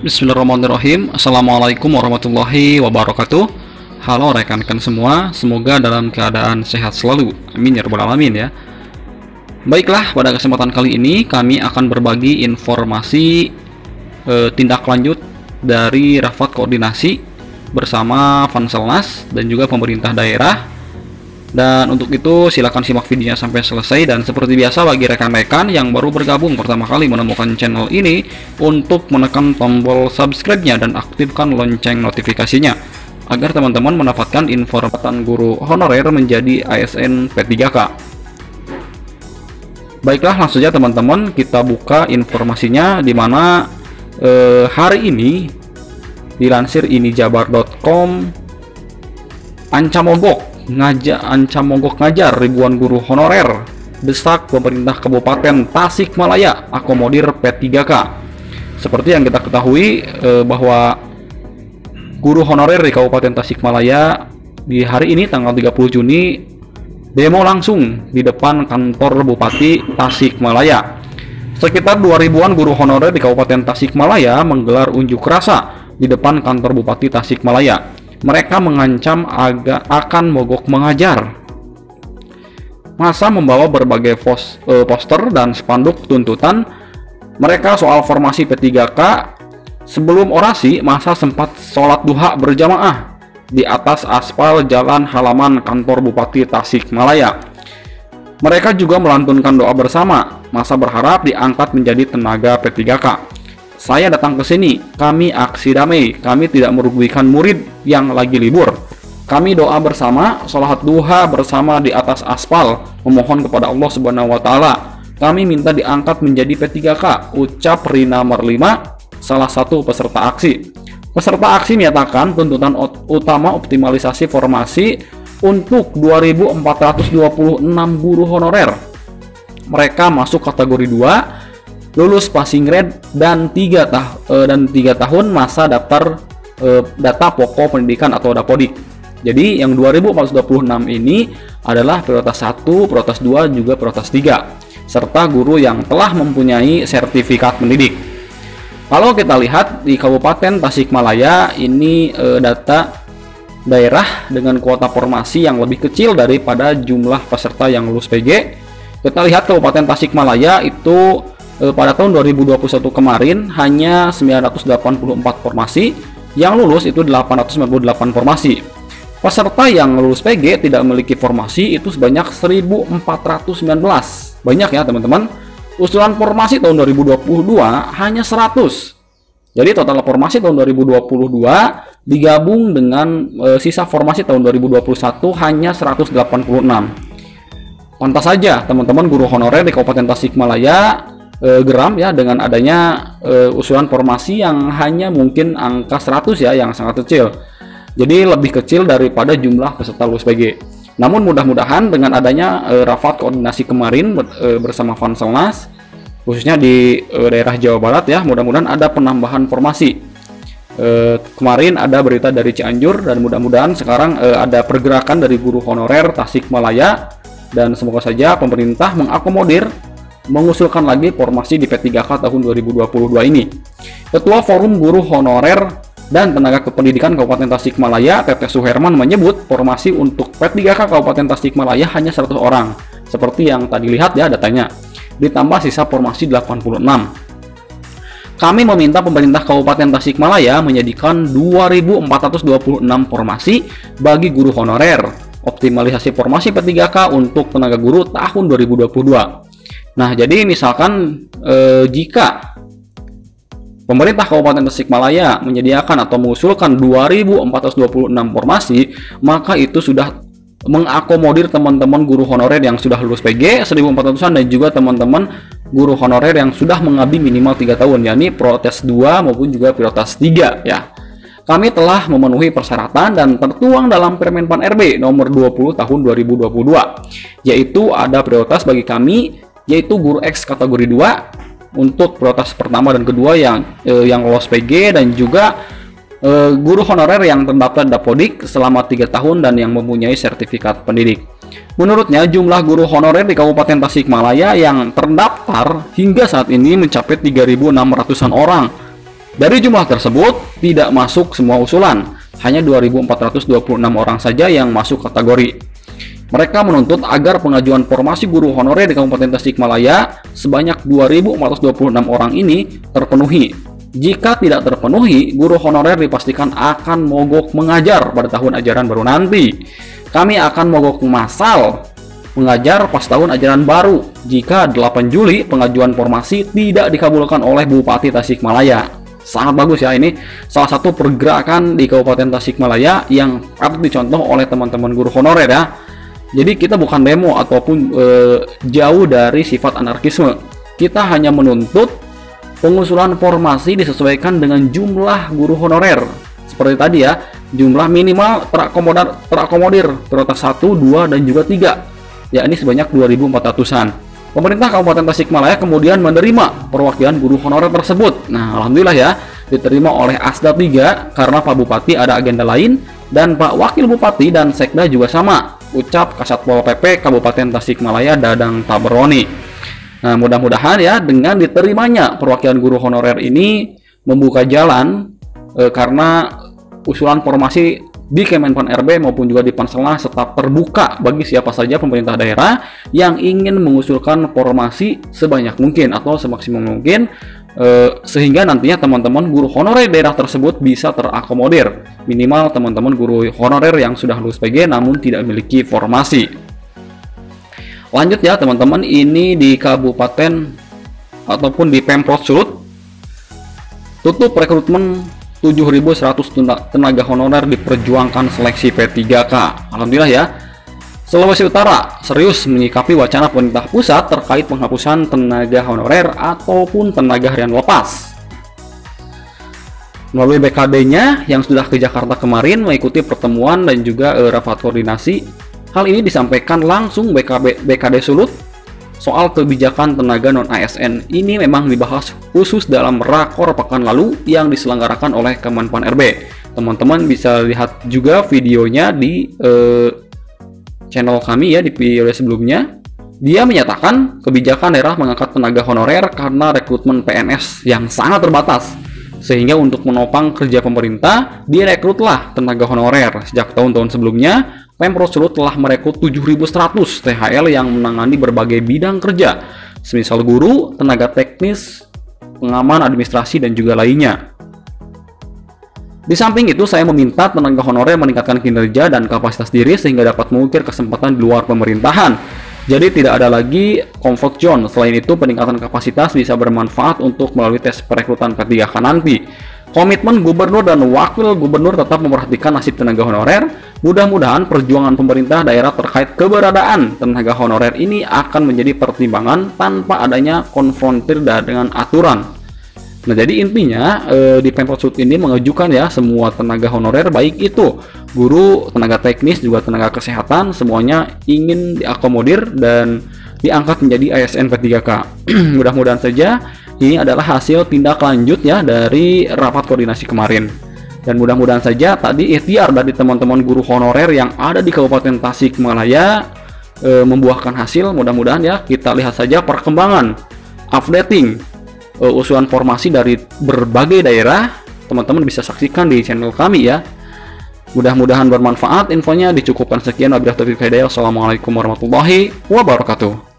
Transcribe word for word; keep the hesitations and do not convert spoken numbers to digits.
Bismillahirrahmanirrahim. Assalamualaikum warahmatullahi wabarakatuh. Halo rekan-rekan semua, semoga dalam keadaan sehat selalu. Amin ya rabbal alamin ya. Baiklah, pada kesempatan kali ini kami akan berbagi informasi e, tindak lanjut dari rapat koordinasi bersama Panselnas dan juga pemerintah daerah. Dan untuk itu silakan simak videonya sampai selesai. Dan seperti biasa, bagi rekan-rekan yang baru bergabung pertama kali menemukan channel ini, untuk menekan tombol subscribe-nya dan aktifkan lonceng notifikasinya, agar teman-teman mendapatkan informasi guru honorer menjadi A S N P tiga K. Baiklah, langsung saja teman-teman kita buka informasinya, dimana eh, hari ini dilansir inijabar dot com, ancam mogok Ngajak ancam mogok ngajar ribuan guru honorer, desak pemerintah Kabupaten Tasikmalaya akomodir P tiga K. Seperti yang kita ketahui eh, bahwa guru honorer di Kabupaten Tasikmalaya di hari ini tanggal tiga puluh Juni demo langsung di depan kantor Bupati Tasikmalaya. Sekitar dua ribuan guru honorer di Kabupaten Tasikmalaya menggelar unjuk rasa di depan kantor Bupati Tasikmalaya. Mereka mengancam agak akan mogok mengajar. Masa membawa berbagai poster dan spanduk tuntutan mereka soal formasi P tiga K. Sebelum orasi, masa sempat sholat duha berjamaah di atas aspal jalan halaman kantor Bupati Tasikmalaya. Mereka juga melantunkan doa bersama. Masa berharap diangkat menjadi tenaga P tiga K. Saya datang ke sini, kami aksi damai, kami tidak merugikan murid yang lagi libur. Kami doa bersama, sholat duha bersama di atas aspal, memohon kepada Allah Subhanahu wa taala. Kami minta diangkat menjadi P tiga K, ucap Rina Marlima, salah satu peserta aksi. Peserta aksi menyatakan tuntutan utama optimalisasi formasi untuk dua ribu empat ratus dua puluh enam guru honorer. Mereka masuk kategori dua, lulus passing grade, dan tiga tahun masa daftar e, data pokok pendidikan atau DAPODIK. Jadi yang dua ribu empat ratus dua puluh enam ini adalah prioritas satu, prioritas dua, juga prioritas tiga, serta guru yang telah mempunyai sertifikat mendidik. Kalau kita lihat di Kabupaten Tasikmalaya ini e, data daerah dengan kuota formasi yang lebih kecil daripada jumlah peserta yang lulus P G. Kita lihat Kabupaten Tasikmalaya itu pada tahun dua ribu dua puluh satu kemarin hanya sembilan ratus delapan puluh empat formasi, yang lulus itu delapan ratus sembilan puluh delapan formasi. Peserta yang lulus P G tidak memiliki formasi itu sebanyak seribu empat ratus sembilan belas. Banyak ya teman-teman. Usulan formasi tahun dua ribu dua puluh dua hanya seratus. Jadi total formasi tahun dua ribu dua puluh dua digabung dengan e, sisa formasi tahun dua ribu dua puluh satu hanya seratus delapan puluh enam. Pantas saja teman-teman guru honorer di Kabupaten Tasikmalaya E, geram ya dengan adanya e, usulan formasi yang hanya mungkin angka seratus ya, yang sangat kecil. Jadi lebih kecil daripada jumlah peserta lulus P G. Namun mudah-mudahan dengan adanya e, rapat koordinasi kemarin e, bersama Panselnas khususnya di e, daerah Jawa Barat ya, mudah-mudahan ada penambahan formasi. E, kemarin ada berita dari Cianjur, dan mudah-mudahan sekarang e, ada pergerakan dari guru honorer Tasikmalaya, dan semoga saja pemerintah mengakomodir mengusulkan lagi formasi di P tiga K tahun dua ribu dua puluh dua ini. Ketua Forum Guru Honorer dan Tenaga Kependidikan Kabupaten Tasikmalaya, Teteh Suherman, menyebut formasi untuk P tiga K Kabupaten Tasikmalaya hanya seratus orang, seperti yang tadi lihat ya datanya, ditambah sisa formasi delapan puluh enam. Kami meminta pemerintah Kabupaten Tasikmalaya menyediakan dua ribu empat ratus dua puluh enam formasi bagi guru honorer, optimalisasi formasi P tiga K untuk tenaga guru tahun dua ribu dua puluh dua. Nah, jadi misalkan eh, jika pemerintah Kabupaten Tasikmalaya menyediakan atau mengusulkan dua ribu empat ratus dua puluh enam formasi, maka itu sudah mengakomodir teman-teman guru honorer yang sudah lulus P G seribu empat ratusan, dan juga teman-teman guru honorer yang sudah mengabdi minimal tiga tahun, yakni prioritas dua maupun juga prioritas tiga ya. Kami telah memenuhi persyaratan dan tertuang dalam Permenpan R B nomor dua puluh tahun dua ribu dua puluh dua, yaitu ada prioritas bagi kami, yaitu guru X kategori dua untuk prioritas pertama dan kedua yang eh, yang lolos P G, dan juga eh, guru honorer yang terdaftar DAPODIK selama tiga tahun dan yang mempunyai sertifikat pendidik. Menurutnya jumlah guru honorer di Kabupaten Tasikmalaya yang terdaftar hingga saat ini mencapai tiga ribu enam ratusan orang, Dari jumlah tersebut, tidak masuk semua usulan. Hanya dua ribu empat ratus dua puluh enam orang saja yang masuk kategori. Mereka menuntut agar pengajuan formasi guru honorer di Kabupaten Tasikmalaya sebanyak dua ribu empat ratus dua puluh enam orang ini terpenuhi. Jika tidak terpenuhi, guru honorer dipastikan akan mogok mengajar pada tahun ajaran baru nanti. Kami akan mogok massal mengajar pas tahun ajaran baru jika delapan Juli pengajuan formasi tidak dikabulkan oleh Bupati Tasikmalaya. Sangat bagus ya, ini salah satu pergerakan di Kabupaten Tasikmalaya yang patut dicontoh oleh teman-teman guru honorer ya. Jadi kita bukan demo ataupun e, jauh dari sifat anarkisme. Kita hanya menuntut pengusulan formasi disesuaikan dengan jumlah guru honorer. Seperti tadi ya, jumlah minimal terakomodir, terakomodir terletak satu, dua, dan juga tiga. Ya, ini sebanyak dua ribu empat ratusan. Pemerintah Kabupaten Tasikmalaya kemudian menerima perwakilan guru honorer tersebut. Nah, alhamdulillah ya, diterima oleh ASDA tiga karena Pak Bupati ada agenda lain dan Pak Wakil Bupati dan Sekda juga sama. Ucap Kasatpol P P Kabupaten Tasikmalaya Dadang Tabroni. Nah, mudah-mudahan ya dengan diterimanya perwakilan guru honorer ini membuka jalan e, karena usulan formasi di Kemenpan R B maupun juga di Panselnas tetap terbuka bagi siapa saja pemerintah daerah yang ingin mengusulkan formasi sebanyak mungkin atau semaksimum mungkin e, sehingga nantinya teman-teman guru honorer daerah tersebut bisa terakomodir. Minimal teman-teman guru honorer yang sudah lulus P G namun tidak memiliki formasi. Lanjut ya teman-teman, ini di kabupaten ataupun di Pemprov Sulut tutup rekrutmen tujuh ribu seratus tenaga honorer diperjuangkan seleksi P tiga K. Alhamdulillah ya, Sulawesi Utara serius menyikapi wacana pemerintah pusat terkait penghapusan tenaga honorer ataupun tenaga harian lepas. Melalui B K D-nya yang sudah ke Jakarta kemarin mengikuti pertemuan dan juga eh, rapat koordinasi. Hal ini disampaikan langsung B K B, B K D Sulut. Soal kebijakan tenaga non-A S N ini memang dibahas khusus dalam rakor pekan lalu yang diselenggarakan oleh Kemenpan R B. Teman-teman bisa lihat juga videonya di eh, channel kami ya, di video sebelumnya. Dia menyatakan kebijakan daerah mengangkat tenaga honorer karena rekrutmen P N S yang sangat terbatas. Sehingga untuk menopang kerja pemerintah, direkrutlah tenaga honorer. Sejak tahun-tahun sebelumnya, Pemprov Sulut telah merekrut tujuh ribu seratus T H L yang menangani berbagai bidang kerja, semisal guru, tenaga teknis, pengaman, administrasi, dan juga lainnya. Di samping itu, saya meminta tenaga honorer meningkatkan kinerja dan kapasitas diri sehingga dapat mengukir kesempatan di luar pemerintahan. Jadi tidak ada lagi comfort zone. Selain itu, peningkatan kapasitas bisa bermanfaat untuk melalui tes perekrutan P tiga K nanti. Komitmen gubernur dan wakil gubernur tetap memperhatikan nasib tenaga honorer. Mudah-mudahan perjuangan pemerintah daerah terkait keberadaan tenaga honorer ini akan menjadi pertimbangan tanpa adanya konfrontir dengan aturan. Nah, jadi intinya eh, di Pemprov Sulut ini mengajukan ya semua tenaga honorer, baik itu guru, tenaga teknis, juga tenaga kesehatan, semuanya ingin diakomodir dan diangkat menjadi A S N P tiga K. Mudah-mudahan saja ini adalah hasil tindak lanjut ya dari rapat koordinasi kemarin. Dan mudah-mudahan saja tadi ikhtiar dari teman-teman guru honorer yang ada di Kabupaten Tasikmalaya eh, membuahkan hasil. Mudah-mudahan ya, kita lihat saja perkembangan updating Uh, usulan formasi dari berbagai daerah. Teman-teman bisa saksikan di channel kami ya. Mudah-mudahan bermanfaat infonya. Dicukupkan sekian, wabillahi taufiq wal hidayah. Assalamualaikum warahmatullahi wabarakatuh.